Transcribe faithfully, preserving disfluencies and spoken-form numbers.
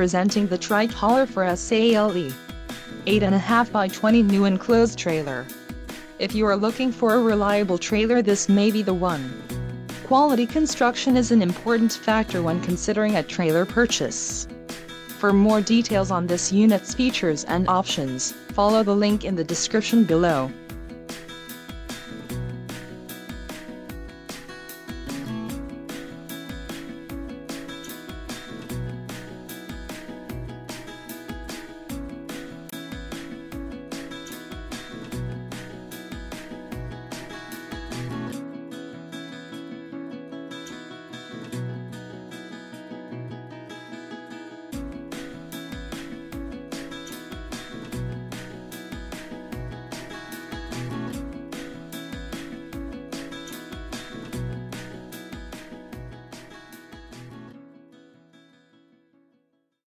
presenting the tricolor for SALE eight and a half by twenty new enclosed trailer. If you are looking for a reliable trailer, this may be the one. Quality construction is an important factor when considering a trailer purchase. For more details on this unit's features and options, follow the link in the description below.